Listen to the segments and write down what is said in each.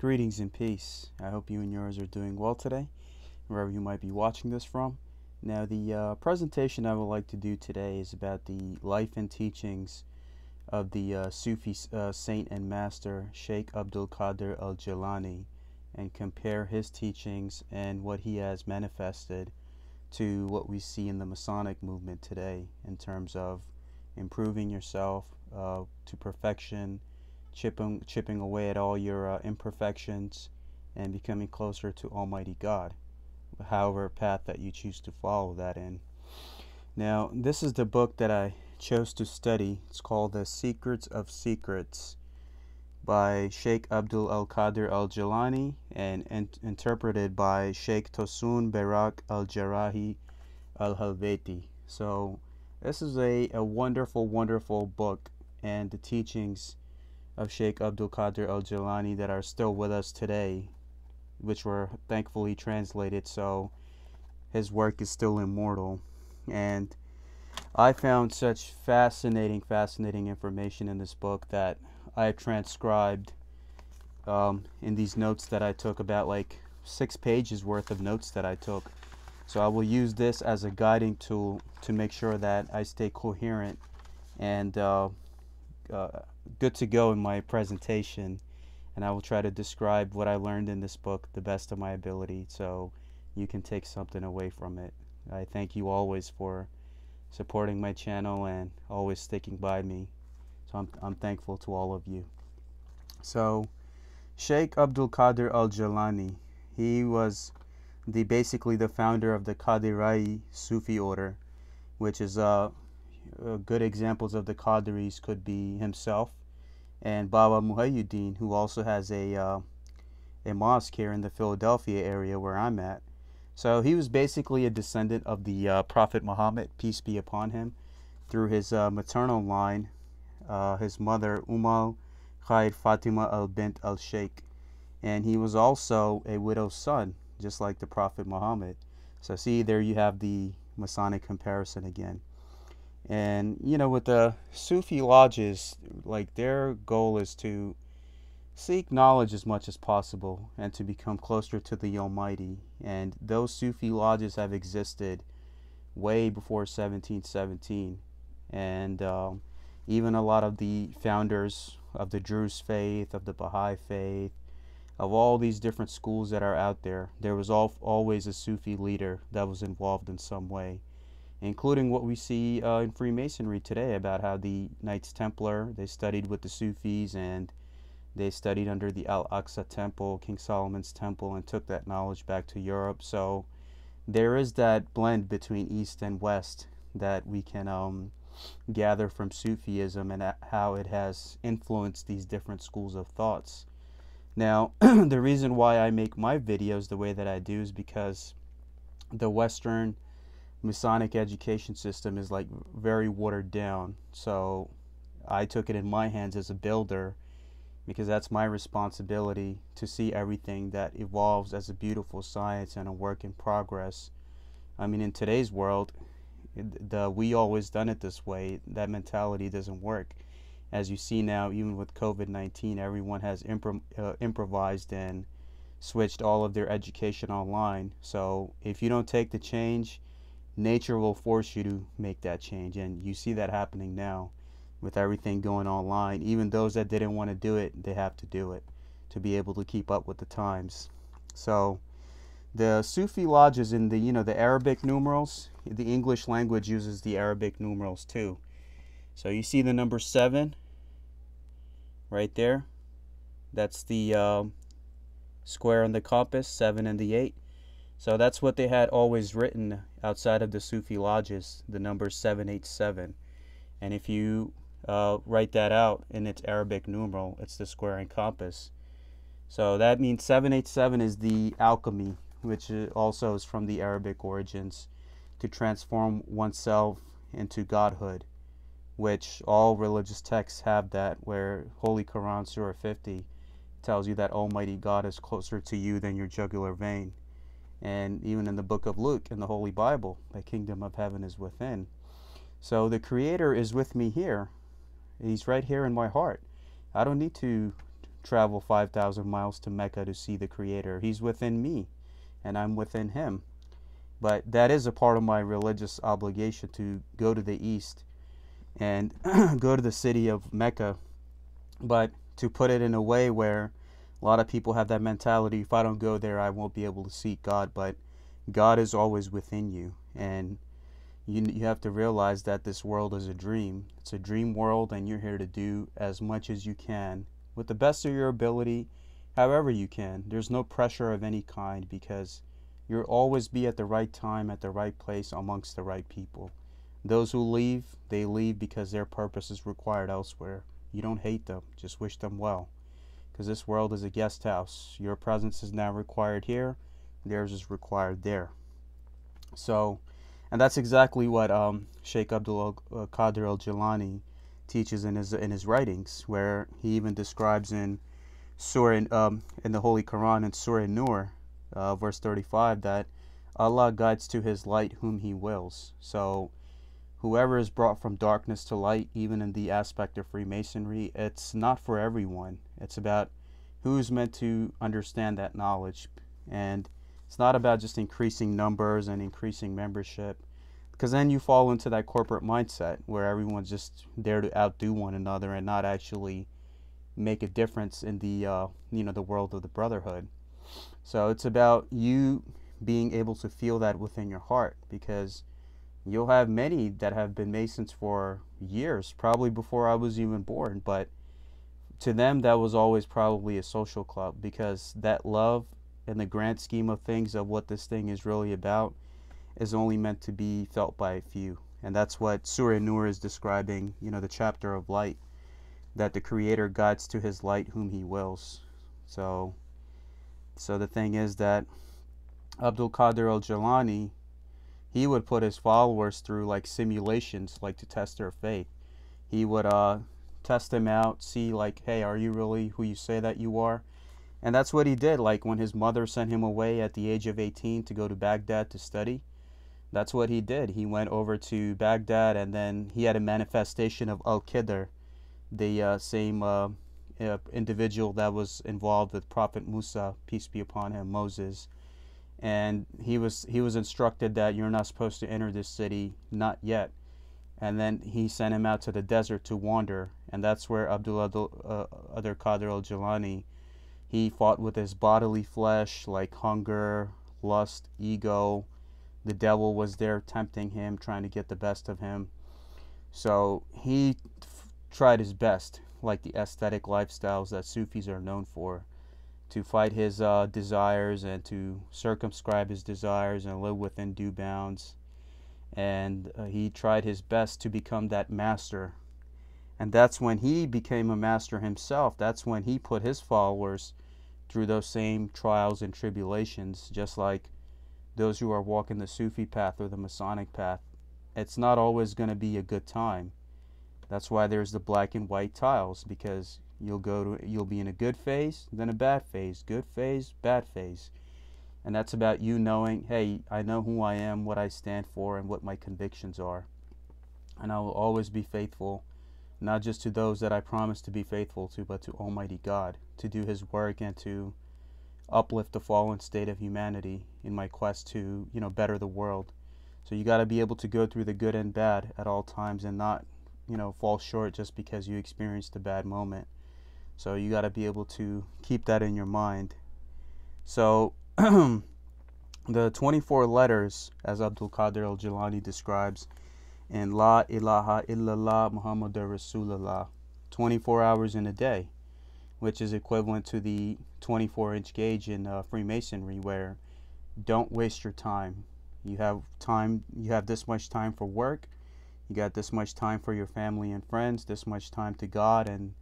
Greetings and peace. I hope you and yours are doing well today, wherever you might be watching this from. Now, the presentation I would like to do today is about the life and teachings of the Sufi saint and master Sheikh Abdul Qadir Al-Jilani, and compare his teachings and what he has manifested to what we see in the Masonic movement today in terms of improving yourself to perfection, chipping away at all your imperfections and becoming closer to Almighty God, however path that you choose to follow that in. Now, this is the book that I chose to study. It's called The Secrets of Secrets by Sheikh Abdul Qadir Al-Jilani and interpreted by Sheikh Tosun Barak Al-Jarahi Al-Halveti. So this is a wonderful, wonderful book, and the teachings of Sheikh Abdul Qadir Al-Jilani that are still with us today, which were thankfully translated, so his work is still immortal. And I found such fascinating information in this book that I have transcribed in these notes that I took, about like 6 pages worth of notes that I took. So I will use this as a guiding tool to make sure that I stay coherent and good to go in my presentation, and I will try to describe what I learned in this book the best of my ability so you can take something away from it. I thank you always for supporting my channel and always sticking by me, so I'm thankful to all of you. So Sheikh Abdul Qadir Al-Jilani, he was basically the founder of the Qadiri Sufi order, which is good examples of the Qadiris could be himself and Baba Muhayyuddin, who also has a mosque here in the Philadelphia area where I'm at. So he was basically a descendant of the Prophet Muhammad, peace be upon him, through his maternal line, his mother Umm Khair Fatima al-Bint al-Sheikh, and he was also a widow's son, just like the Prophet Muhammad. So see, there you have the Masonic comparison again. And, you know, with the Sufi lodges, like, their goal is to seek knowledge as much as possible and to become closer to the Almighty. And those Sufi lodges have existed way before 1717. And even a lot of the founders of the Druze faith, of the Baha'i faith, of all these different schools that are out there, there was always a Sufi leader that was involved in some way, including what we see in Freemasonry today, about how the Knights Templar, they studied with the Sufis and they studied under the Al-Aqsa temple, King Solomon's temple, and took that knowledge back to Europe. So there is that blend between East and West that we can gather from Sufism and how it has influenced these different schools of thoughts. Now, the reason why I make my videos the way that I do is because the Western Masonic education system is like very watered down. So I took it in my hands as a builder, because that's my responsibility to see everything that evolves as a beautiful science and a work in progress. I mean, in today's world, the "we always done it this way," that mentality doesn't work. As you see now, even with COVID-19, everyone has improvised and switched all of their education online. So if you don't take the change, nature will force you to make that change, and you see that happening now with everything going online. Even those that didn't want to do it, they have to do it to be able to keep up with the times. So the Sufi lodges in the, you know, the Arabic numerals, the English language uses the Arabic numerals too. So you see the number 7 right there, that's the square on the compass, 7 and the 8. So that's what they had always written outside of the Sufi lodges, the number 787. And if you write that out in its Arabic numeral, it's the square and compass. So that means 787 is the alchemy, which also is from the Arabic origins, to transform oneself into godhood, which all religious texts have that, where Holy Quran Surah 50 tells you that Almighty God is closer to you than your jugular vein. And even in the book of Luke, in the Holy Bible, the kingdom of heaven is within. So the Creator is with me here. He's right here in my heart. I don't need to travel 5,000 miles to Mecca to see the Creator. He's within me, and I'm within him. But that is a part of my religious obligation to go to the East and go to the city of Mecca. But to put it in a way where a lot of people have that mentality, if I don't go there, I won't be able to seek God. But God is always within you, and you have to realize that this world is a dream. It's a dream world, and you're here to do as much as you can with the best of your ability, however you can. There's no pressure of any kind, because you'll always be at the right time, at the right place, amongst the right people. Those who leave, they leave because their purpose is required elsewhere. You don't hate them, just wish them well, because this world is a guest house. Your presence is now required here, theirs is required there. So, and that's exactly what Sheikh Abdul Qadir Al-Jilani teaches in his writings, where he even describes in Surah in the Holy Quran, in Surah Nur, verse 35, that Allah guides to his light whom he wills. So whoever is brought from darkness to light, even in the aspect of Freemasonry, it's not for everyone. It's about who's meant to understand that knowledge. And it's not about just increasing numbers and increasing membership, because then you fall into that corporate mindset where everyone's just there to outdo one another and not actually make a difference in the the world of the brotherhood. So it's about you being able to feel that within your heart, because you'll have many that have been Masons for years, probably before I was even born, but to them that was always probably a social club, because that love and the grand scheme of things of what this thing is really about is only meant to be felt by a few. And that's what Surah Nur is describing, the chapter of light, that the Creator guides to his light whom he wills. So the thing is that Abdul Qadir Al-Jilani, he would put his followers through like simulations, like to test their faith. He would test them out, see like, hey, are you really who you say that you are? And that's what he did. Like when his mother sent him away at the age of 18 to go to Baghdad to study, that's what he did. He went over to Baghdad, and then he had a manifestation of Al-Khidr, the same individual that was involved with Prophet Musa, peace be upon him, Moses. And he was instructed that you're not supposed to enter this city, not yet. And then he sent him out to the desert to wander, and that's where Abdul Qadir Al-Jilani, he fought with his bodily flesh, like hunger, lust, ego. The devil was there tempting him, trying to get the best of him. So he tried his best, like the aesthetic lifestyles that Sufis are known for, to fight his desires and to circumscribe his desires and live within due bounds. And he tried his best to become that master. And that's when he became a master himself. That's when he put his followers through those same trials and tribulations, just like those who are walking the Sufi path or the Masonic path. It's not always going to be a good time. That's why there's the black and white tiles, because you'll be in a good phase, then a bad phase, good phase, bad phase. And that's about you knowing, hey, I know who I am, what I stand for, and what my convictions are. And I will always be faithful, not just to those that I promise to be faithful to, but to Almighty God, to do his work and to uplift the fallen state of humanity in my quest to, better the world. So you got to be able to go through the good and bad at all times, and not fall short just because you experienced a bad moment. So you got to be able to keep that in your mind. So the 24 letters, as Abdul Qadir Al-Jilani describes in La Ilaha Illallah Muhammadur Rasulullah, 24 hours in a day, which is equivalent to the 24-inch gauge in Freemasonry, where don't waste your time. You have this much time for work, you got this much time for your family and friends, this much time to God, and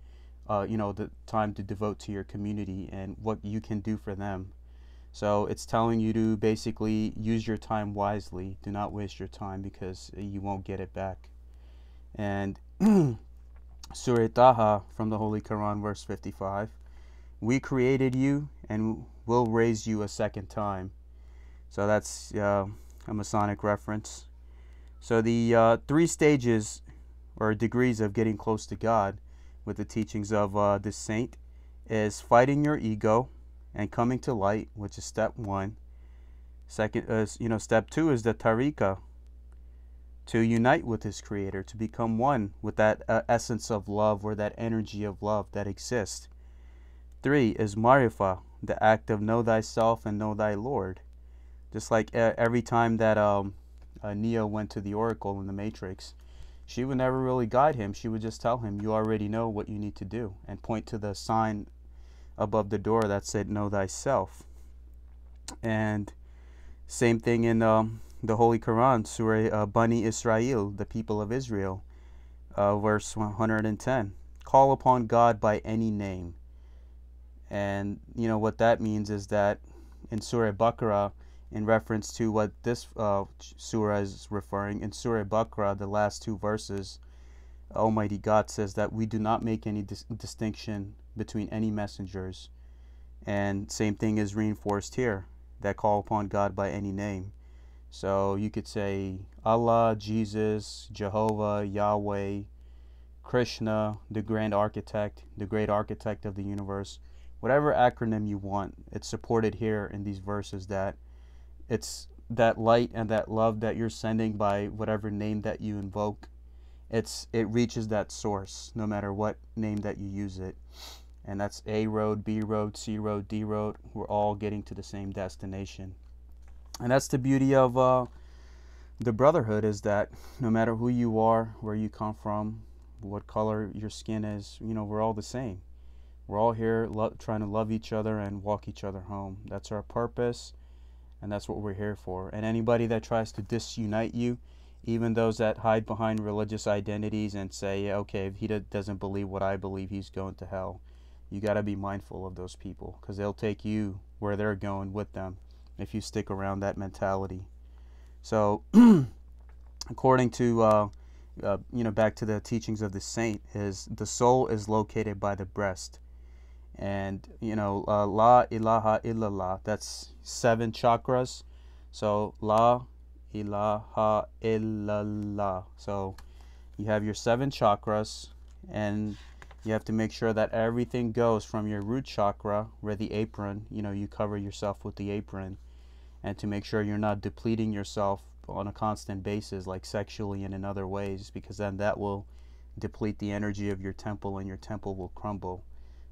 the time to devote to your community and what you can do for them. So it's telling you to basically use your time wisely. Do not waste your time, because you won't get it back. And Surah Taha from the Holy Quran, verse 55, we created you and will raise you a second time. So that's a Masonic reference. So the three stages or degrees of getting close to God with the teachings of this saint is fighting your ego and coming to light, which is step one. Second is, step two is the tariqah, to unite with his creator, to become one with that essence of love or that energy of love that exists. Three is marifa, the act of know thyself and know thy Lord. Just like every time that Neo went to the Oracle in the Matrix, she would never really guide him. She would just tell him, you already know what you need to do, and point to the sign above the door that said, know thyself. And same thing in the Holy Quran, Surah Bani Israel, the people of Israel, verse 110. Call upon God by any name. And what that means is that in Surah Baqarah, in reference to what this surah is referring, in Surah Baqarah, the last two verses, Almighty God says that we do not make any distinction between any messengers. And same thing is reinforced here, that call upon God by any name. So you could say Allah, Jesus, Jehovah, Yahweh, Krishna, the Grand Architect, the Great Architect of the Universe, whatever acronym you want. It's supported here in these verses that it's that light and that love that you're sending by whatever name that you invoke. It reaches that source, no matter what name that you use it. And that's A road, B road, C road, D road. We're all getting to the same destination. And that's the beauty of the brotherhood, is that no matter who you are, where you come from, what color your skin is, we're all the same. We're all here trying to love each other and walk each other home. That's our purpose, and that's what we're here for. And anybody that tries to disunite you, even those that hide behind religious identities and say, yeah, okay, if he doesn't believe what I believe, he's going to hell. You got to be mindful of those people, because they'll take you where they're going with them if you stick around that mentality. So according to back to the teachings of the saint, is the soul is located by the breast. And la ilaha illallah, that's 7 chakras. So la ilaha illallah, so you have your 7 chakras, and you have to make sure that everything goes from your root chakra, where the apron, you cover yourself with the apron, and to make sure you're not depleting yourself on a constant basis, like sexually and in other ways, because then that will deplete the energy of your temple, and your temple will crumble.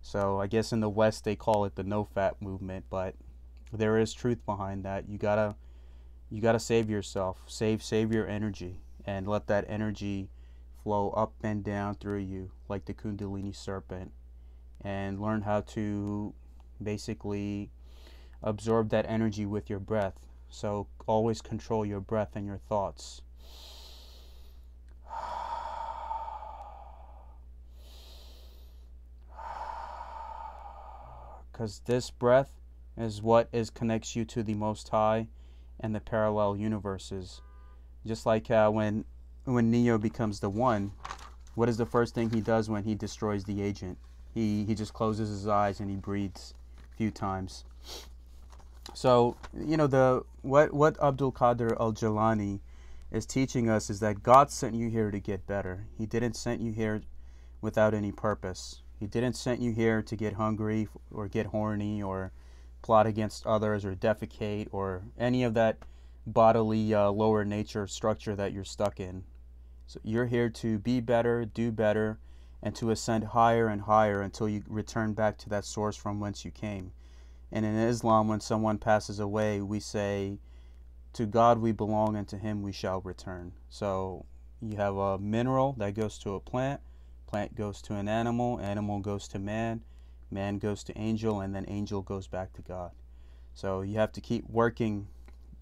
So I guess in the West they call it the no-fat movement, but there is truth behind that. You gotta save yourself, save your energy, and let that energy flow up and down through you like the Kundalini serpent, and learn how to basically absorb that energy with your breath. So always control your breath and your thoughts. Because this breath is what connects you to the Most High and the parallel universes. Just like when Neo becomes the One, what is the first thing he does when he destroys the agent? He just closes his eyes and he breathes a few times. So what Abdul Qadir Al-Jilani is teaching us is that God sent you here to get better. He didn't send you here without any purpose. He didn't send you here to get hungry or get horny or plot against others or defecate or any of that bodily lower nature structure that you're stuck in. So you're here to be better, do better, and to ascend higher and higher until you return back to that source from whence you came. And in Islam, when someone passes away, we say, to God we belong and to him we shall return. So you have a mineral that goes to a plant, plant goes to an animal, animal goes to man, man goes to angel, and then angel goes back to God. So you have to keep working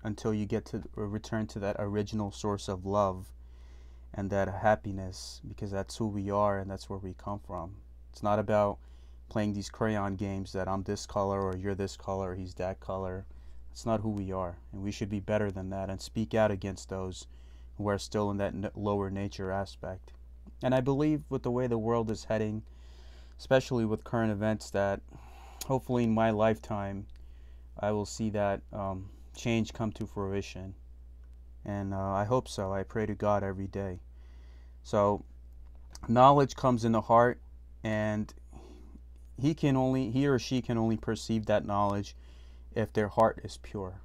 until you get to return to that original source of love and that happiness, because that's who we are and that's where we come from. It's not about playing these crayon games that I'm this color or you're this color, he's that color. That's not who we are, and we should be better than that and speak out against those who are still in that lower nature aspect. And I believe with the way the world is heading, especially with current events, that hopefully in my lifetime I will see that change come to fruition. And I hope so. I pray to God every day. So knowledge comes in the heart, and he or she can only perceive that knowledge if their heart is pure.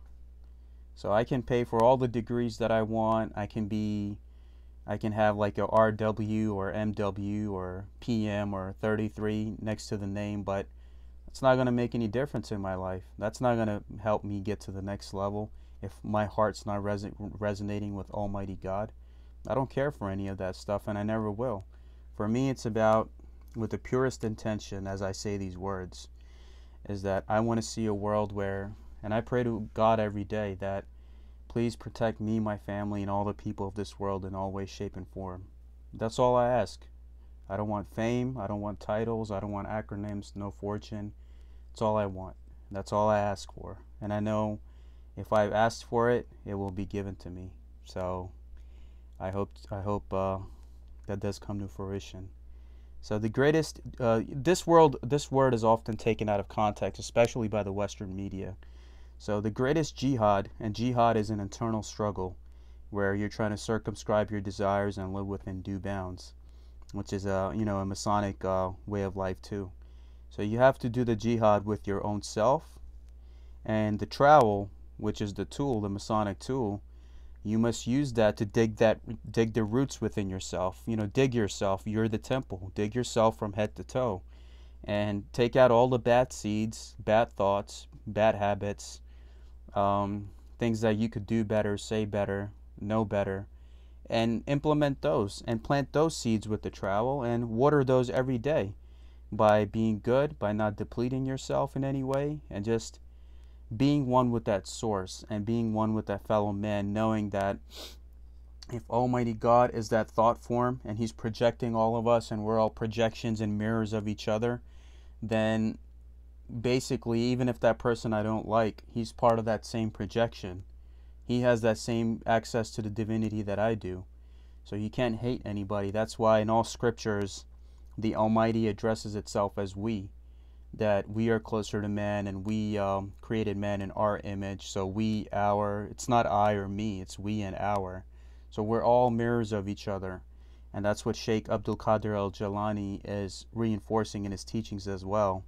So I can pay for all the degrees that I want. I can have like a RW or MW or PM or 33 next to the name, but it's not going to make any difference in my life. That's not going to help me get to the next level if my heart's not resonating with Almighty God. I don't care for any of that stuff, and I never will. For me, it's about, with the purest intention as I say these words, is that I want to see a world where, and I pray to God every day that, please protect me, my family, and all the people of this world in all ways, shape, and form. That's all I ask. I don't want fame. I don't want titles. I don't want acronyms, no fortune. It's all I want. That's all I ask for. And I know if I've asked for it, it will be given to me. So I hope that does come to fruition. So the greatest, this word is often taken out of context, especially by the Western media. So the greatest jihad, and jihad is an internal struggle where you're trying to circumscribe your desires and live within due bounds, which is a Masonic way of life too. So you have to do the jihad with your own self, and the trowel, which is the tool, the Masonic tool, you must use that to dig the roots within yourself. You know, dig yourself. You're the temple. Dig yourself from head to toe, and take out all the bad seeds, bad thoughts, bad habits. Things that you could do better, say better, know better, and implement those and plant those seeds with the trowel and water those every day by being good, by not depleting yourself in any way, and just being one with that source and being one with that fellow man, knowing that if Almighty God is that thought form and He's projecting all of us and we're all projections and mirrors of each other, then basically, even if that person I don't like, he's part of that same projection. He has that same access to the divinity that I do. So you can't hate anybody. That's why in all scriptures, the Almighty addresses itself as we, that we are closer to man, and we created man in our image. So we, our, it's not I or me, it's we and our. So we're all mirrors of each other. And that's what Sheikh Abdul Qadir Al-Jilani is reinforcing in his teachings as well.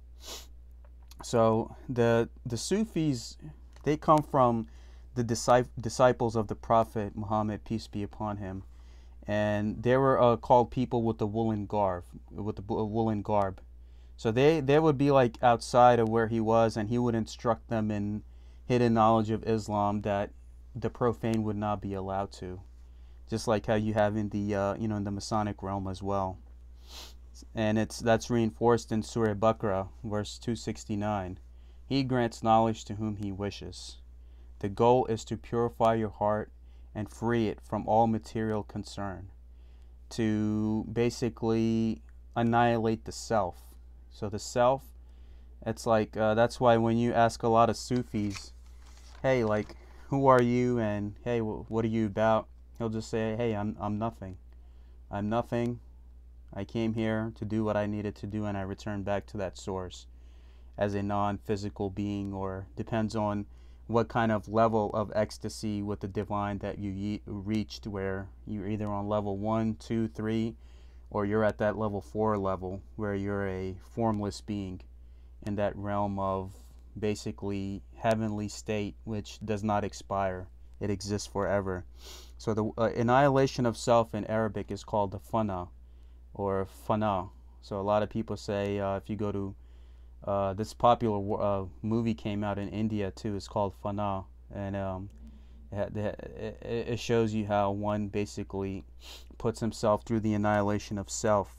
So the Sufis, they come from the disciples of the Prophet Muhammad, peace be upon him, and they were called people with the woolen garb. So they would be like outside of where he was, and he would instruct them in hidden knowledge of Islam that the profane would not be allowed to, just like how you have in the in the Masonic realm as well. And that's reinforced in Surah Baqarah, verse 269. He grants knowledge to whom He wishes. The goal is to purify your heart and free it from all material concern, to basically annihilate the self. So the self, it's like, that's why when you ask a lot of Sufis, hey, like, who are you? And hey, what are you about? He'll just say, hey, I'm nothing. I'm nothing. I came here to do what I needed to do, and I returned back to that source as a non-physical being, or depends on what kind of level of ecstasy with the divine that you reached, where you're either on level 1, 2, 3, or you're at that level 4 level where you're a formless being in that realm of basically heavenly state, which does not expire. It exists forever. So the annihilation of self in Arabic is called the Fana, or Fana. So a lot of people say, if you go to this popular movie came out in India too, it's called Fana, and it shows you how one basically puts himself through the annihilation of self.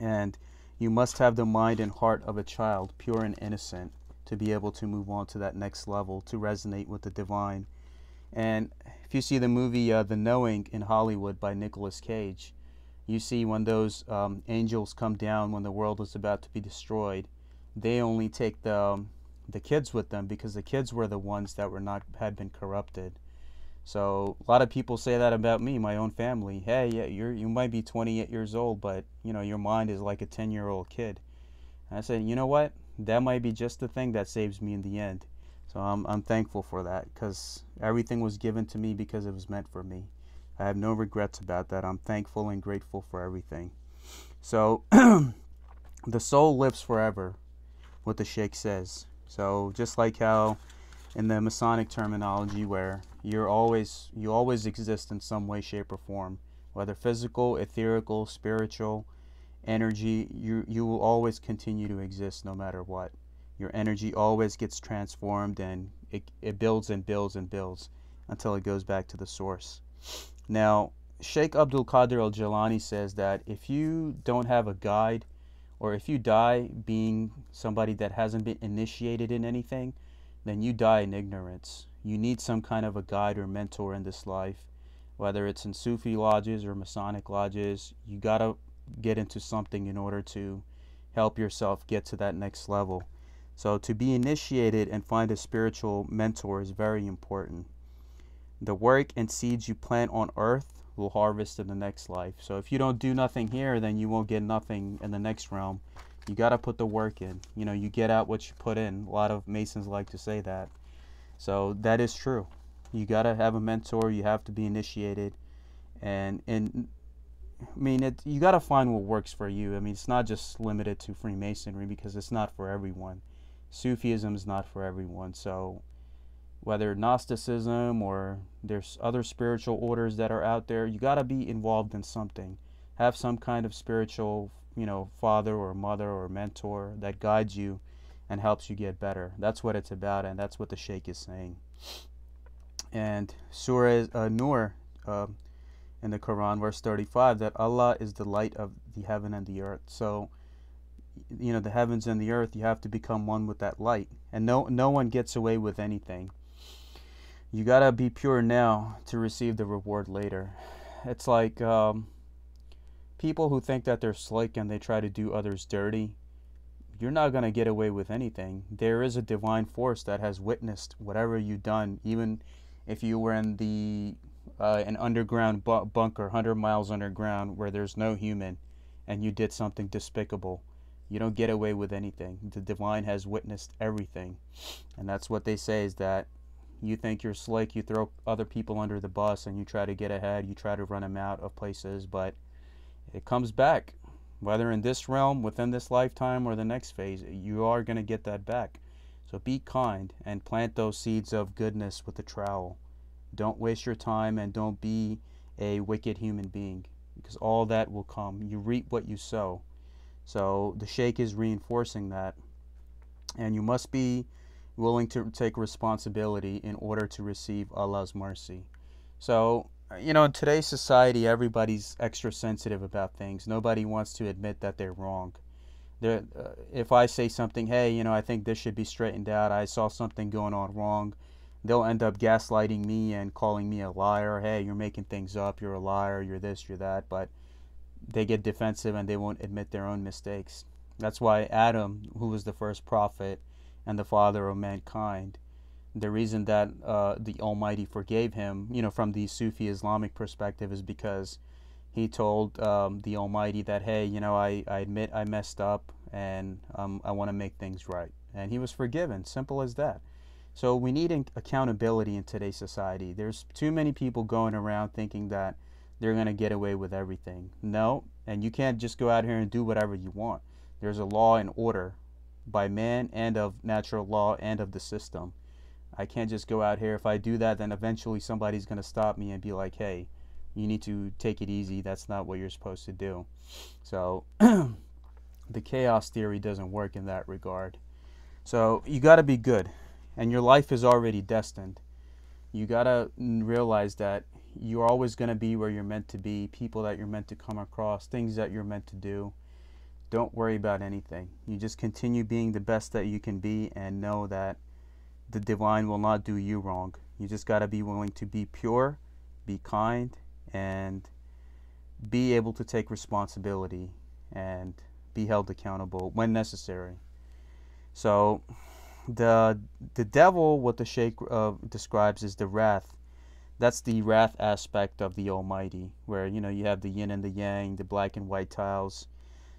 And you must have the mind and heart of a child, pure and innocent, to be able to move on to that next level, to resonate with the divine. And if you see the movie The Knowing in Hollywood by Nicolas Cage, you see when those angels come down, when the world is about to be destroyed, they only take the kids with them, because the kids were the ones that had been corrupted. So a lot of people say that about me, my own family. Hey, yeah, you might be 28 years old, but you know your mind is like a 10-year-old kid. And I said, you know what? That might be just the thing that saves me in the end. So I'm thankful for that, because everything was given to me because it was meant for me. I have no regrets about that. I'm thankful and grateful for everything. So the soul lives forever, what the Sheikh says. So just like how in the Masonic terminology, where you always exist in some way, shape, or form, whether physical, etherical, spiritual, energy, you will always continue to exist no matter what. Your energy always gets transformed, and it builds and builds and builds until it goes back to the source. Now, Sheikh Abdul Qadir Al-Jilani says that if you don't have a guide, or if you die being somebody that hasn't been initiated in anything, then you die in ignorance. You need some kind of a guide or mentor in this life, whether it's in Sufi lodges or Masonic lodges. You gotta get into something in order to help yourself get to that next level. So to be initiated and find a spiritual mentor is very important. The work and seeds you plant on earth will harvest in the next life. So if you don't do nothing here, then you won't get nothing in the next realm. You got to put the work in. You know, you get out what you put in. A lot of Masons like to say that. So that is true. You got to have a mentor. You have to be initiated. And I mean, you got to find what works for you. I mean, it's not just limited to Freemasonry, because it's not for everyone. Sufism is not for everyone. So whether Gnosticism or there's other spiritual orders that are out there, you got to be involved in something. Have some kind of spiritual, you know, father or mother or mentor that guides you and helps you get better. That's what it's about, and that's what the Sheikh is saying. And Surah Nur in the Quran, verse 35, that Allah is the light of the heaven and the earth. So, you know, the heavens and the earth, you have to become one with that light. And no one gets away with anything. You got to be pure now to receive the reward later. It's like people who think that they're slick and they try to do others dirty, you're not going to get away with anything. There is a divine force that has witnessed whatever you've done, even if you were in the an underground bunker, 100 miles underground, where there's no human, and you did something despicable. You don't get away with anything. The divine has witnessed everything. And that's what they say, is that you think you're slick, you throw other people under the bus, and you try to get ahead, you try to run them out of places, but it comes back, whether in this realm, within this lifetime, or the next phase. You are going to get that back. So be kind and plant those seeds of goodness with the trowel. Don't waste your time, and don't be a wicked human being, because all that will come. You reap what you sow. So the Sheikh is reinforcing that. And you must be willing to take responsibility in order to receive Allah's mercy. So, you know, in today's society, everybody's extra sensitive about things. Nobody wants to admit that they're wrong. If I say something, hey, you know, I think this should be straightened out, I saw something going on wrong, they'll end up gaslighting me and calling me a liar. Hey, you're making things up, you're a liar, you're this, you're that. But they get defensive and they won't admit their own mistakes. That's why Adam, who was the first prophet and the father of mankind, the reason that the Almighty forgave him, you know, from the Sufi Islamic perspective, is because he told the Almighty that, hey, you know, I admit I messed up, and I want to make things right. And he was forgiven. Simple as that. So we need accountability in today's society. There's too many people going around thinking that they're going to get away with everything. No, and you can't just go out here and do whatever you want. There's a law and order by man, and of natural law, and of the system. I can't just go out here. If I do that, then eventually somebody's going to stop me and be like, hey, you need to take it easy. That's not what you're supposed to do. So the chaos theory doesn't work in that regard. So you got to be good, and your life is already destined. You got to realize that you're always going to be where you're meant to be, people that you're meant to come across, things that you're meant to do. Don't worry about anything. You just continue being the best that you can be, and know that the divine will not do you wrong. You just got to be willing to be pure, be kind, and be able to take responsibility and be held accountable when necessary. So the devil, what the Sheikh describes, is the wrath. That's the wrath aspect of the Almighty, where, you know, you have the yin and the yang, the black and white tiles.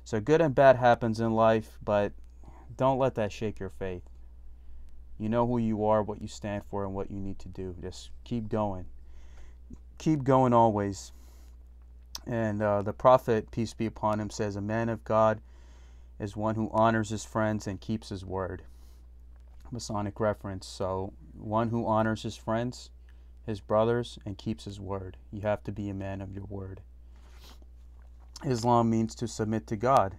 So good and bad happens in life, but don't let that shake your faith. You know who you are, what you stand for, and what you need to do. Just keep going. Keep going always. And the Prophet, peace be upon him, says, a man of God is one who honors his friends and keeps his word. Masonic reference. So one who honors his friends, his brothers, and keeps his word. You have to be a man of your word. Islam means to submit to God,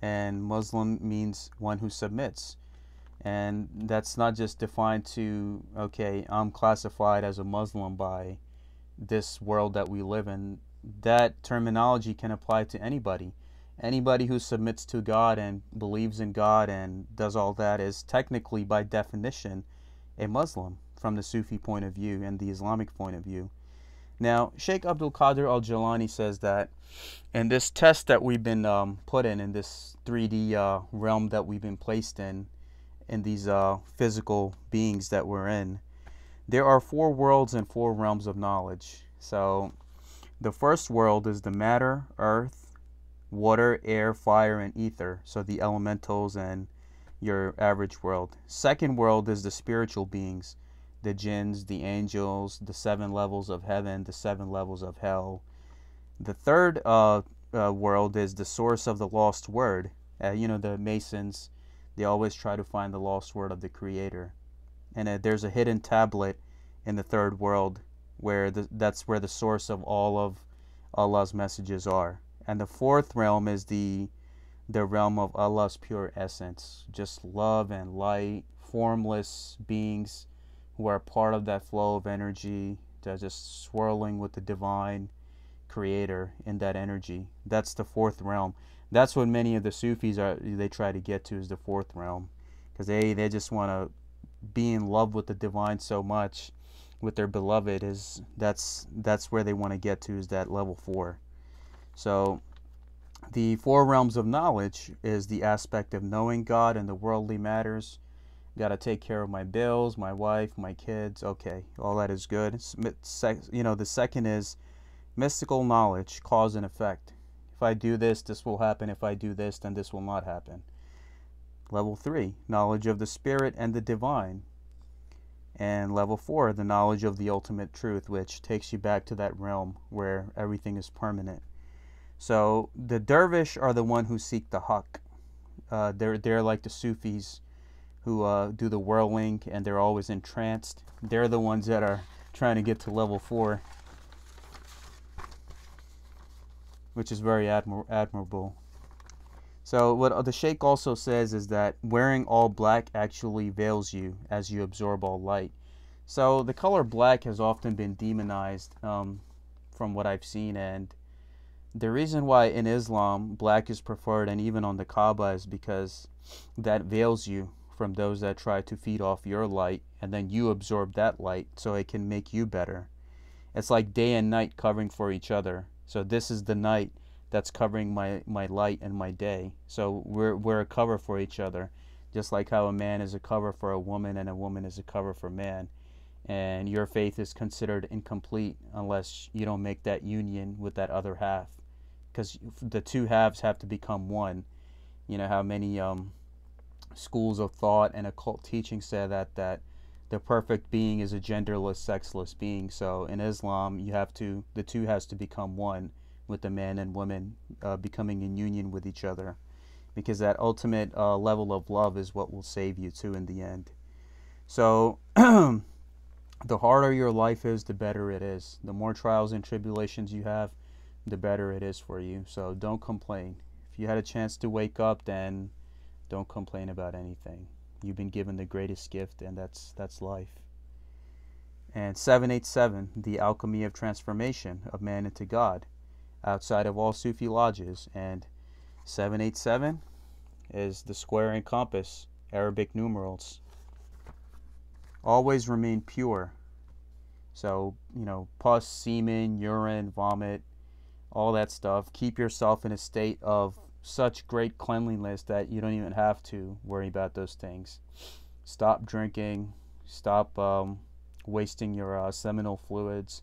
and Muslim means one who submits. And that's not just defined to, okay, I'm classified as a Muslim by this world that we live in. That terminology can apply to anybody. Anybody who submits to God and believes in God and does all that is technically, by definition, a Muslim from the Sufi point of view and the Islamic point of view. Now, Sheikh Abdul Qadir Al-Jilani says that in this test that we've been put in this 3D realm that we've been placed in these physical beings that we're in, there are 4 worlds and 4 realms of knowledge. So the first world is the matter, earth, water, air, fire, and ether, so the elementals and your average world. Second world is the spiritual beings, the jinns, the angels, the 7 levels of heaven, the 7 levels of hell. The third world is the source of the lost word. You know, the Masons, they always try to find the lost word of the Creator. And there's a hidden tablet in the third world where that's where the source of all of Allah's messages are. And the fourth realm is the realm of Allah's pure essence, just love and light, formless beings who are part of that flow of energy. They're just swirling with the divine Creator in that energy. That's the fourth realm. That's what many of the Sufis are, they try to get to, is the fourth realm, because they just want to be in love with the divine so much, with their beloved. Is that's where they want to get to, is that level 4. So the 4 realms of knowledge is the aspect of knowing God and the worldly matters. Got to take care of my bills, my wife, my kids. Okay, all that is good. You know, the second is mystical knowledge, cause and effect. If I do this, this will happen. If I do this, then this will not happen. Level 3, knowledge of the spirit and the divine. And level 4, the knowledge of the ultimate truth, which takes you back to that realm where everything is permanent. So the dervish are the one who seek the haqq. They're like the Sufis who do the whirling, and they're always entranced. They're the ones that are trying to get to level 4. Which is very admirable. So what the Sheikh also says is that wearing all black actually veils you as you absorb all light. So the color black has often been demonized from what I've seen, and the reason why in Islam black is preferred, and even on the Kaaba, is because that veils you from those that try to feed off your light, and then you absorb that light so it can make you better. It's like day and night covering for each other. So this is the night that's covering my light and my day. So we're a cover for each other, just like how a man is a cover for a woman and a woman is a cover for man. And your faith is considered incomplete unless you don't make that union with that other half, because the two halves have to become one. You know how many schools of thought and occult teaching say that the perfect being is a genderless, sexless being. So in Islam, the two has to become one, with the man and woman becoming in union with each other, because that ultimate level of love is what will save you too in the end. So the harder your life is, the better it is. The more trials and tribulations you have, the better it is for you. So don't complain. If you had a chance to wake up, then don't complain about anything. You've been given the greatest gift, and that's life. And 787, the alchemy of transformation of man into God, outside of all Sufi lodges. And 787 is the square and compass, Arabic numerals. Always remain pure. So, you know, pus, semen, urine, vomit, all that stuff. Keep yourself in a state of such great cleanliness that you don't even have to worry about those things. Stop drinking, stop wasting your seminal fluids,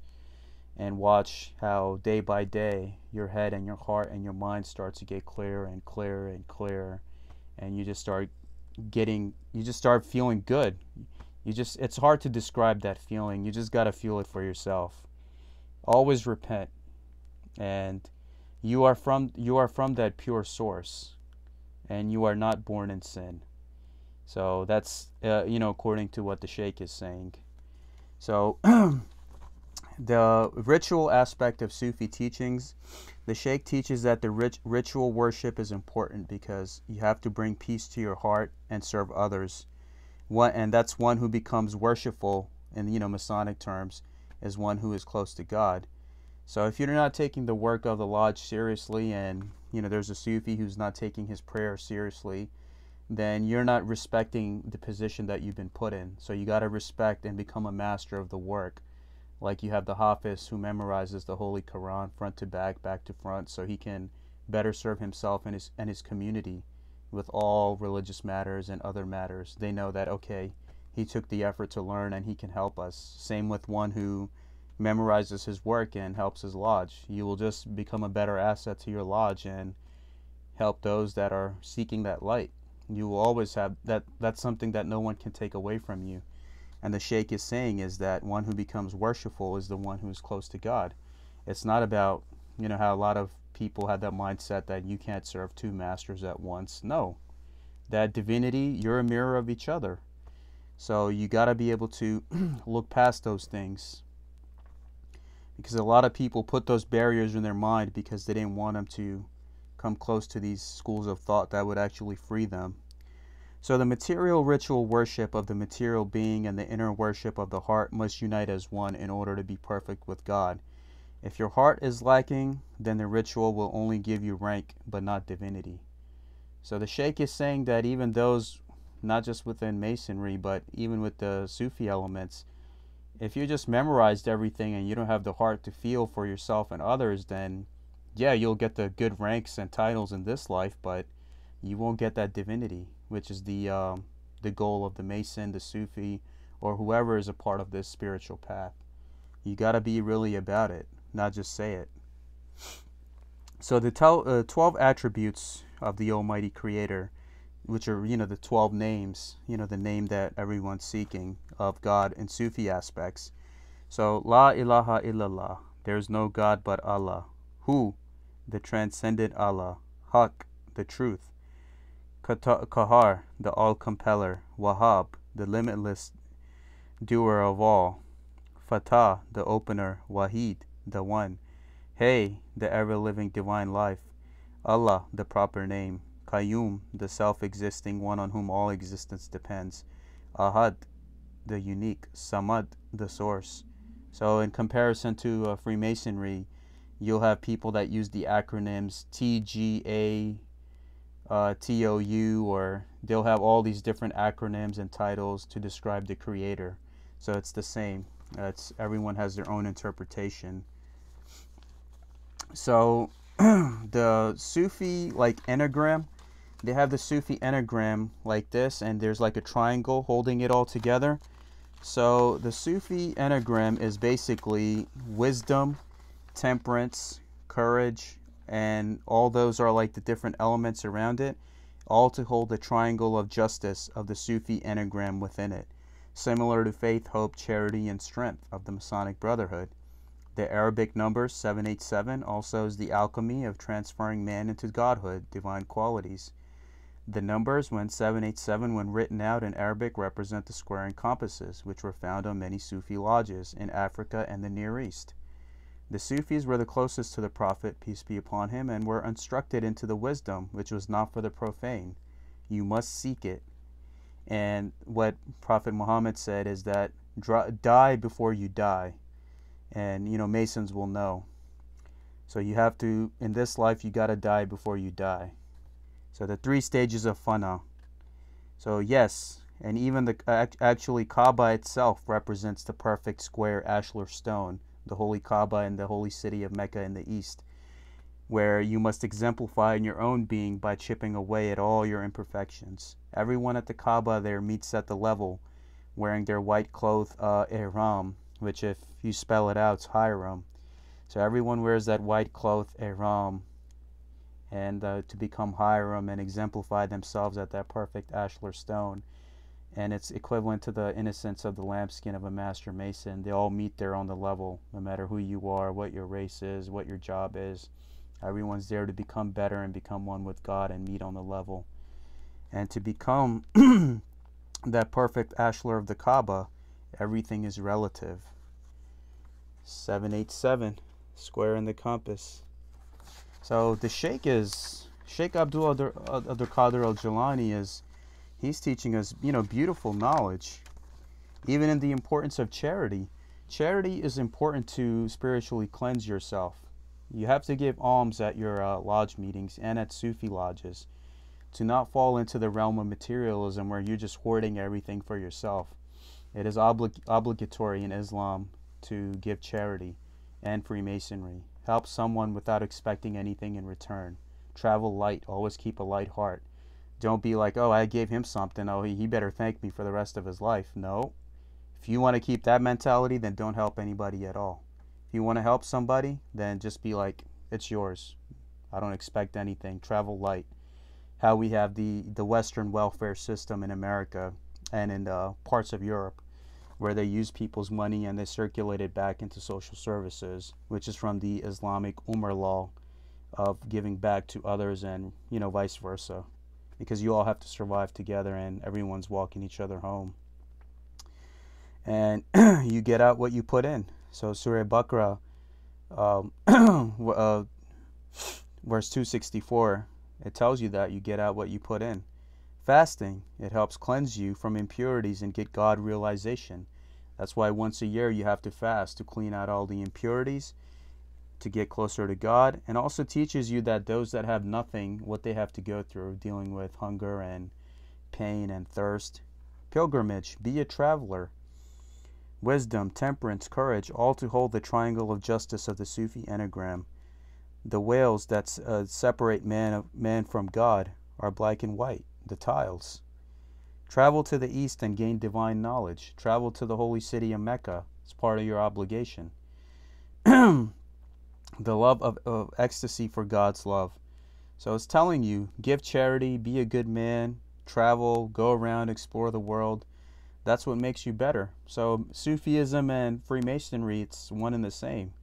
and watch how day by day your head and your heart and your mind starts to get clearer and clearer and clearer, and you just start feeling good. It's hard to describe that feeling. You just got to feel it for yourself. Always repent, and you are from that pure source. and you are not born in sin. So that's, you know, according to what the Sheikh is saying. So the ritual aspect of Sufi teachings, the Sheikh teaches that the ritual worship is important because you have to bring peace to your heart and serve others. And that's one who becomes worshipful, in, you know, Masonic terms, is one who is close to God. So if you're not taking the work of the lodge seriously, and, you know, there's a Sufi who's not taking his prayer seriously, then you're not respecting the position that you've been put in. So you got to respect and become a master of the work. Like you have the Hafiz who memorizes the Holy Quran front to back, back to front, so he can better serve himself and his community with all religious matters and other matters. They know that, okay, he took the effort to learn and he can help us. Same with one who memorizes his work and helps his lodge. You will just become a better asset to your lodge and help those that are seeking that light. You will always have that. That's something that no one can take away from you. And the Sheikh is saying is that one who becomes worshipful is the one who is close to God. It's not about, you know, how a lot of people have that mindset that you can't serve two masters at once. No, that divinity, you're a mirror of each other. So you got to be able to look past those things, because a lot of people put those barriers in their mind because they didn't want them to come close to these schools of thought that would actually free them. So the material ritual worship of the material being and the inner worship of the heart must unite as one in order to be perfect with God. If your heart is lacking, then the ritual will only give you rank, but not divinity. So the Sheikh is saying that even those, not just within Masonry, but even with the Sufi elements, if you just memorized everything and you don't have the heart to feel for yourself and others, then yeah, you'll get the good ranks and titles in this life, but you won't get that divinity, which is the goal of the Mason, the Sufi, or whoever is a part of this spiritual path. You got to be really about it, not just say it. So the 12 attributes of the Almighty Creator, which are, you know, the 12 names, you know, the name that everyone's seeking of God in Sufi aspects. So La ilaha illallah, there is no God but Allah. Hu, the transcendent Allah. Haq, the truth. Qahar, the all-compeller. Wahhab, the limitless doer of all. Fatah, the opener. Wahid, the one. Hay, the ever-living divine life. Allah, the proper name. Qayyum, the self-existing one on whom all existence depends. Ahad, the unique. Samad, the source. So in comparison to Freemasonry, you'll have people that use the acronyms TGA, TOU, or they'll have all these different acronyms and titles to describe the Creator. So it's the same. Everyone has their own interpretation. So the Sufi, like, Enneagram, they have the Sufi Enneagram like this, and there's like a triangle holding it all together. So the Sufi Enneagram is basically wisdom, temperance, courage, and all those are like the different elements around it, all to hold the triangle of justice of the Sufi Enneagram within it, similar to faith, hope, charity, and strength of the Masonic Brotherhood. The Arabic number 787 also is the alchemy of transferring man into godhood, divine qualities. The numbers 787, when written out in Arabic, represent the square and compasses, which were found on many Sufi lodges in Africa and the Near East. The Sufis were the closest to the Prophet, peace be upon him, and were instructed into the wisdom which was not for the profane. You must seek it. And what Prophet Muhammad said is that die before you die. And, you know, Masons will know. So you have to, in this life, you got to die before you die. So the 3 stages of Fana. So yes, and even actually Kaaba itself represents the perfect square ashlar stone, the holy Kaaba and the holy city of Mecca in the east, where you must exemplify in your own being by chipping away at all your imperfections. Everyone at the Kaaba there meets at the level, wearing their white cloth, ihram, which if you spell it out, it's Hiram. So everyone wears that white cloth, ihram, and to become Hiram and exemplify themselves at that perfect ashlar stone. And it's equivalent to the innocence of the lambskin of a master mason. They all meet there on the level, no matter who you are, what your race is, what your job is. Everyone's there to become better and become one with God and meet on the level. And to become that perfect ashlar of the Kaaba, everything is relative. 787, square in the compass. So the Sheikh is, Sheikh Abdul Qadir Al-Jilani is, he's teaching us, you know, beautiful knowledge, even in the importance of charity. Charity is important to spiritually cleanse yourself. You have to give alms at your lodge meetings and at Sufi lodges, to not fall into the realm of materialism where you're just hoarding everything for yourself. It is obligatory in Islam to give charity and Freemasonry. Help someone without expecting anything in return. Travel light, always keep a light heart. Don't be like, oh, I gave him something, oh, he better thank me for the rest of his life. No. If you want to keep that mentality, then don't help anybody at all. If you want to help somebody, then just be like, it's yours. I don't expect anything. Travel light. How we have the Western welfare system in America and in parts of Europe, where they use people's money and they circulate it back into social services, which is from the Islamic Umar law of giving back to others and, you know, vice versa, because you all have to survive together and everyone's walking each other home. And you get out what you put in. So Surah Baqarah, verse 264, it tells you that you get out what you put in. Fasting, it helps cleanse you from impurities and get God realization. That's why once a year you have to fast to clean out all the impurities, to get closer to God. And also teaches you that those that have nothing, what they have to go through, dealing with hunger and pain and thirst. Pilgrimage, be a traveler. Wisdom, temperance, courage, all to hold the triangle of justice of the Sufi Enneagram. The whales that separate man from God are black and white, the tiles. Travel to the east and gain divine knowledge. Travel to the holy city of Mecca. It's part of your obligation. The love of ecstasy for God's love. So it's telling you, give charity, be a good man, travel, go around, explore the world. That's what makes you better. So Sufism and Freemasonry, it's one and the same.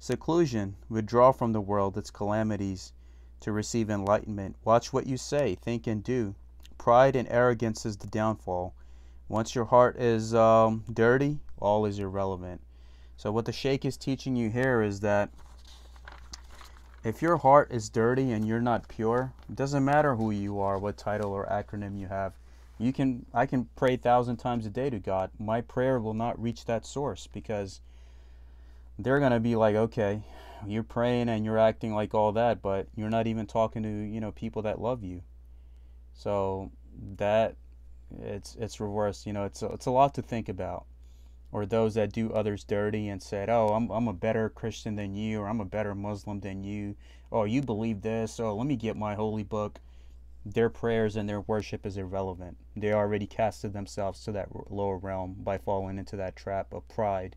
Seclusion, withdraw from the world, its calamities, to receive enlightenment. Watch what you say, think and do. Pride and arrogance is the downfall. Once your heart is dirty, all is irrelevant. So what the Sheikh is teaching you here is that if your heart is dirty and you're not pure, it doesn't matter who you are, what title or acronym you have. You can, I can pray 1,000 times a day to God. My prayer will not reach that source, because they're going to be like, okay, you're praying and you're acting like all that, but you're not even talking to, you know, people that love you. So that, it's reversed, you know, it's a lot to think about. Or those that do others dirty and said, oh, I'm a better Christian than you, or I'm a better Muslim than you. Oh, you believe this, oh, let me get my holy book. Their prayers and their worship is irrelevant. They already casted themselves to that lower realm by falling into that trap of pride.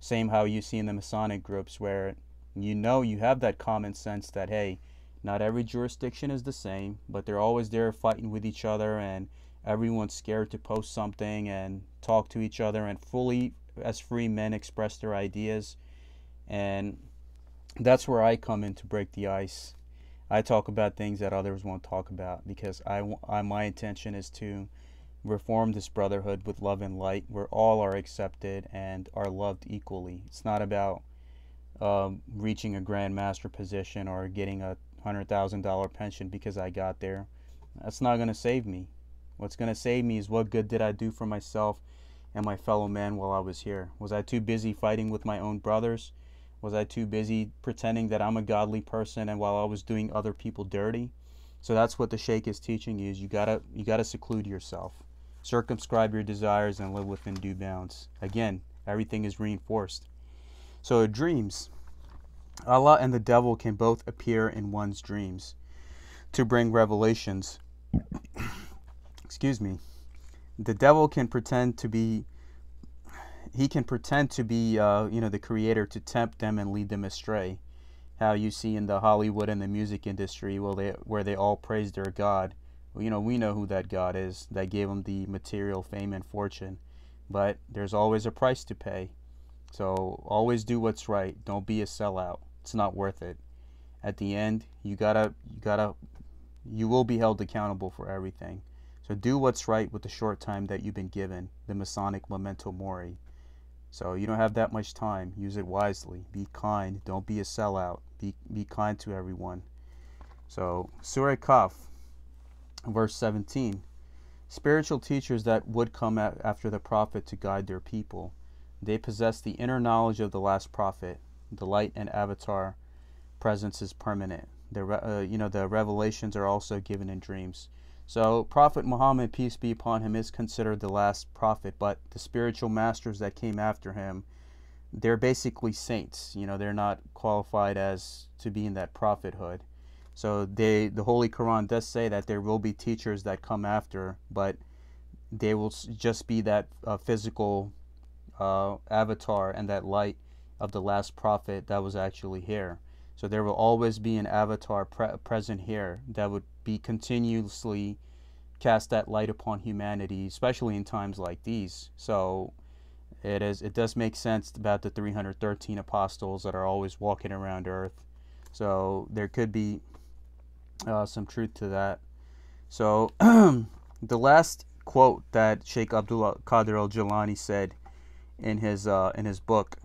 Same how you see in the Masonic groups, where you know you have that common sense that, hey, not every jurisdiction is the same, but they're always there fighting with each other, and everyone's scared to post something and talk to each other and fully, as free men, express their ideas. And that's where I come in to break the ice. I talk about things that others won't talk about, because my intention is to reform this brotherhood with love and light, where all are accepted and are loved equally. It's not about reaching a grand master position or getting a $100,000 pension because I got there. That's not going to save me. What's going to save me is, what good did I do for myself and my fellow man while I was here? Was I too busy fighting with my own brothers? Was I too busy pretending that I'm a godly person and while I was doing other people dirty? So that's what the Sheikh is teaching you, is you gotta seclude yourself. Circumscribe your desires and live within due bounds. Again, everything is reinforced. So dreams. Allah and the devil can both appear in one's dreams to bring revelations. Excuse me. The devil can pretend to be you know, the creator, to tempt them and lead them astray. How you see in the Hollywood and the music industry, where they all praise their God. Well, you know, we know who that God is that gave them the material fame and fortune, but there's always a price to pay. So always do what's right. Don't be a sellout. It's not worth it. At the end, you gotta you will be held accountable for everything. So do what's right with the short time that you've been given, the Masonic memento mori. So you don't have that much time. Use it wisely. Be kind. Don't be a sellout. Be kind to everyone. So Surah Al-Kaf, verse 17. Spiritual teachers that would come after the prophet to guide their people. They possess the inner knowledge of the last prophet. The light and avatar presence is permanent. The revelations are also given in dreams. So Prophet Muhammad, peace be upon him, is considered the last prophet, but the spiritual masters that came after him, they're basically saints. You know, they're not qualified as to be in that prophethood. So the Holy Quran does say that there will be teachers that come after, but they will just be that physical avatar and that light of the last prophet that was actually here. So there will always be an avatar present here that would be continuously cast that light upon humanity, especially in times like these. So it does make sense about the 313 apostles that are always walking around earth. So there could be some truth to that. So the last quote that Sheikh Abdul Qadir Al-Jilani said in his book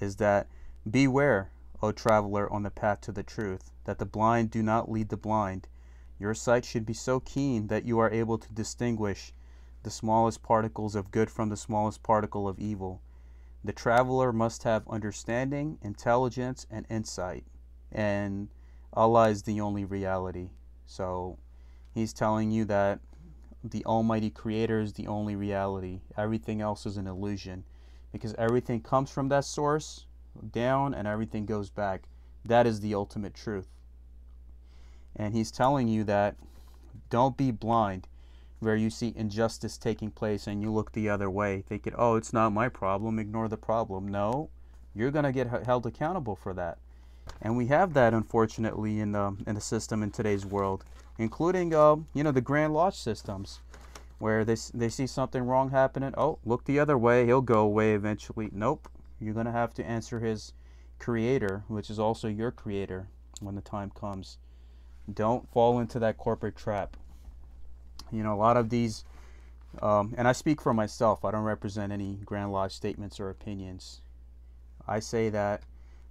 is that, "Beware, O traveler on the path to the truth, that the blind do not lead the blind. Your sight should be so keen that you are able to distinguish the smallest particles of good from the smallest particle of evil. The traveler must have understanding, intelligence, and insight. And Allah is the only reality." So he's telling you that the Almighty Creator is the only reality. Everything else is an illusion, because everything comes from that source down and everything goes back. That is the ultimate truth. And he's telling you that don't be blind where you see injustice taking place and you look the other way thinking, oh, it's not my problem, ignore the problem. No, you're going to get held accountable for that. And we have that, unfortunately, in the system in today's world, including the Grand Lodge systems, where they see something wrong happening. Oh, look the other way, he'll go away eventually. Nope. You're going to have to answer his creator, which is also your creator, when the time comes. Don't fall into that corporate trap. You know, a lot of these, and I speak for myself, I don't represent any Grand Lodge statements or opinions. I say that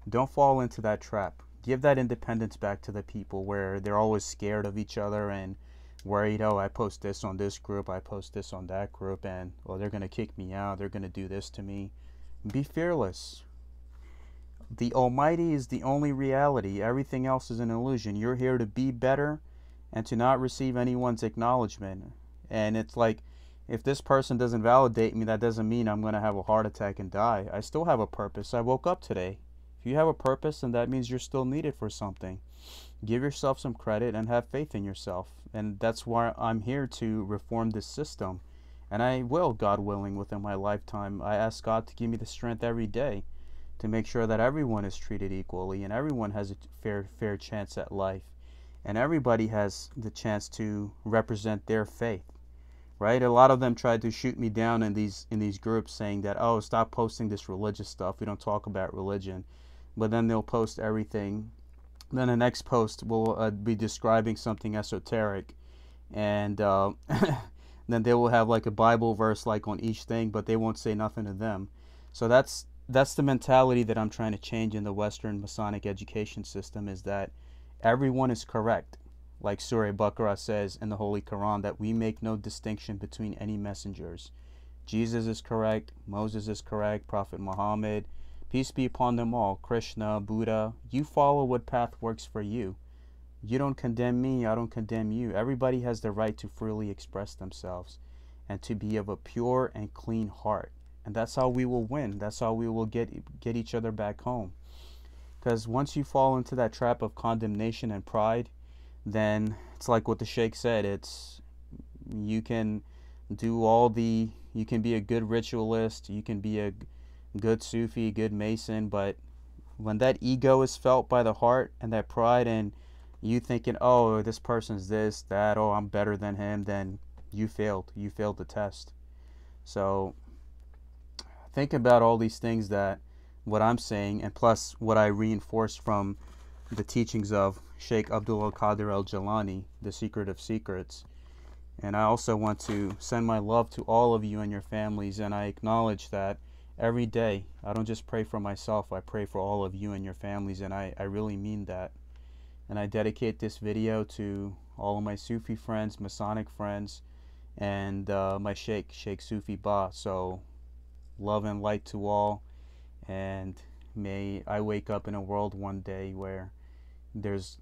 don't fall into that trap. Give that independence back to the people where they're always scared of each other and worried, oh, I post this on this group, I post this on that group, and, well, they're going to kick me out, they're going to do this to me. Be fearless. The Almighty is the only reality. Everything else is an illusion. You're here to be better and to not receive anyone's acknowledgement. And it's like, if this person doesn't validate me, that doesn't mean I'm going to have a heart attack and die. I still have a purpose. I woke up today. If you have a purpose, then that means you're still needed for something. Give yourself some credit and have faith in yourself. And that's why I'm here, to reform this system. And I will, God willing, within my lifetime. I ask God to give me the strength every day to make sure that everyone is treated equally and everyone has a fair chance at life. And everybody has the chance to represent their faith, right? A lot of them tried to shoot me down in these groups saying that, oh, stop posting this religious stuff. We don't talk about religion. But then they'll post everything. Then the next post will be describing something esoteric. And... then they will have like a Bible verse like on each thing, but they won't say nothing to them. So that's the mentality that I'm trying to change in the Western Masonic education system, is that everyone is correct. Like Surah Baqarah says in the Holy Quran, that we make no distinction between any messengers. Jesus is correct, Moses is correct, Prophet Muhammad, peace be upon them all, Krishna, Buddha. You follow what path works for you. You don't condemn me, I don't condemn you. Everybody has the right to freely express themselves and to be of a pure and clean heart. And that's how we will win. That's how we will get each other back home. Because once you fall into that trap of condemnation and pride, then it's like what the Sheikh said. It's, you can do all the, you can be a good ritualist, you can be a good Sufi, good Mason, but when that ego is felt by the heart and that pride, and you thinking, oh, this person's this, that, oh, I'm better than him, then you failed. You failed the test. So think about all these things that what I'm saying, and plus what I reinforced from the teachings of Sheikh Abdul Qadir Al-Jilani, the Secret of Secrets. And I also want to send my love to all of you and your families, and I acknowledge that every day I don't just pray for myself, I pray for all of you and your families, and I really mean that. And I dedicate this video to all of my Sufi friends, Masonic friends, and my Sheikh, Sheikh Sufi Bah. So love and light to all, and may I wake up in a world one day where there's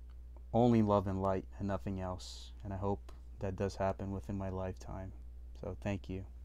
only love and light and nothing else, and I hope that does happen within my lifetime. So thank you.